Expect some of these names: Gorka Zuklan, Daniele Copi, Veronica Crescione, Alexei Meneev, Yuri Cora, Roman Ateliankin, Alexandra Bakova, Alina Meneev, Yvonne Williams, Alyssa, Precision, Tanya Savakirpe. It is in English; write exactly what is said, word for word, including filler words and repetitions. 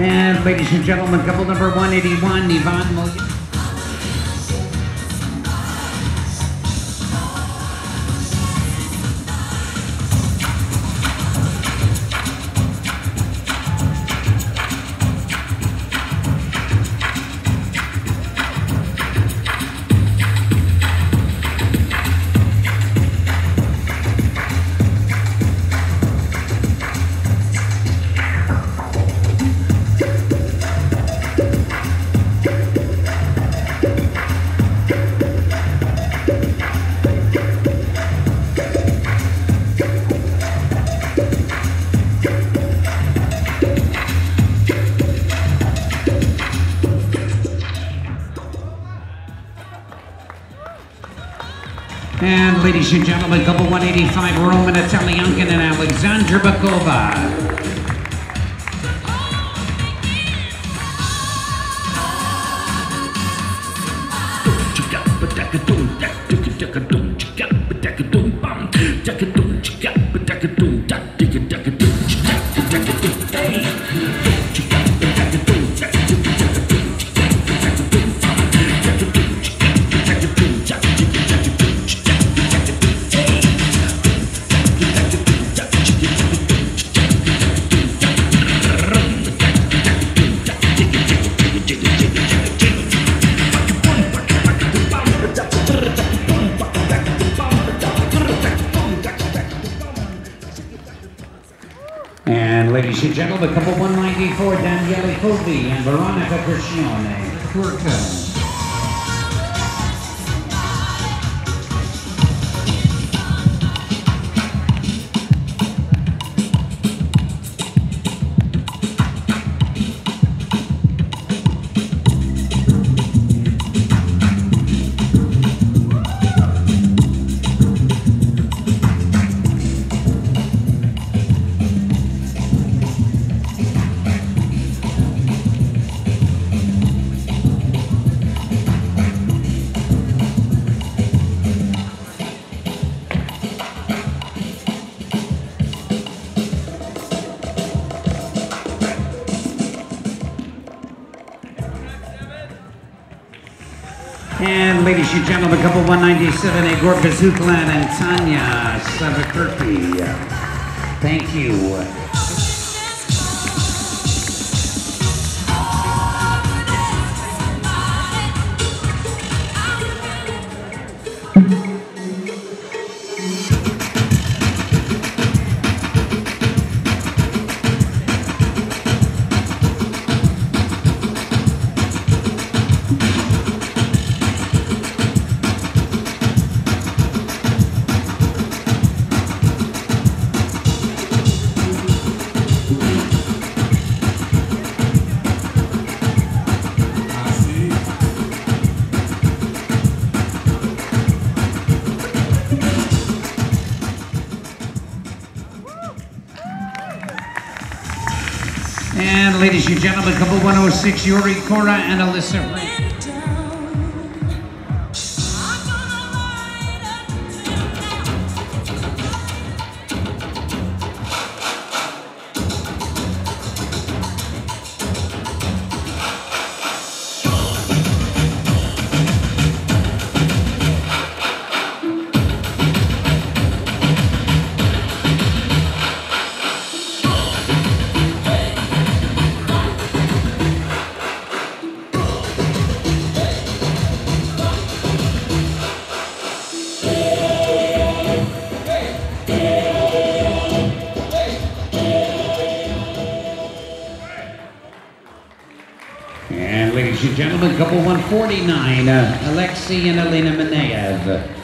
And ladies and gentlemen, couple number one eighty-one, Yvonne Williams. And ladies and gentlemen, double one eighty-five, Roman Ateliankin and Alexandra Bakova. And ladies and gentlemen, couple one ninety-four, Daniele Copi and Veronica Crescione. Gorka. And ladies and gentlemen, couple one ninety-seven, a Gorka Zuklan and Tanya Savakirpe. Thank you. And ladies and gentlemen, couple one oh six, Yuri Cora and Alyssa. And ladies and gentlemen, couple one forty-nine, uh, Alexei and Alina Meneev.